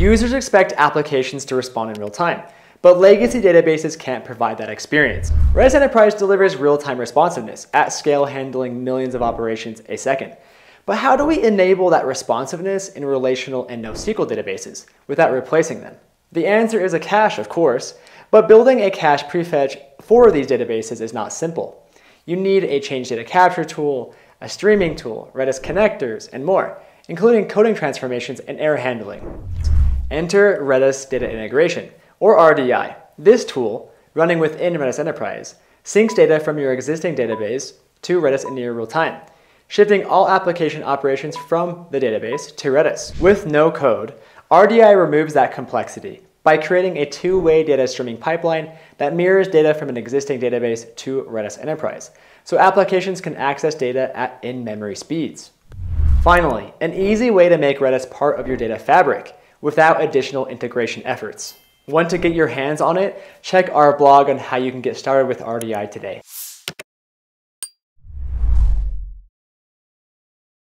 Users expect applications to respond in real time, but legacy databases can't provide that experience. Redis Enterprise delivers real-time responsiveness at scale, handling millions of operations a second. But how do we enable that responsiveness in relational and NoSQL databases without replacing them? The answer is a cache, of course, but building a cache prefetch for these databases is not simple. You need a change data capture tool, a streaming tool, Redis connectors, and more, including coding transformations and error handling. Enter Redis Data Integration, or RDI. This tool, running within Redis Enterprise, syncs data from your existing database to Redis in near real time, shifting all application operations from the database to Redis. With no code, RDI removes that complexity by creating a two-way data streaming pipeline that mirrors data from an existing database to Redis Enterprise, so applications can access data at in-memory speeds. Finally, an easy way to make Redis part of your data fabric without additional integration efforts. Want to get your hands on it? Check our blog on how you can get started with RDI today.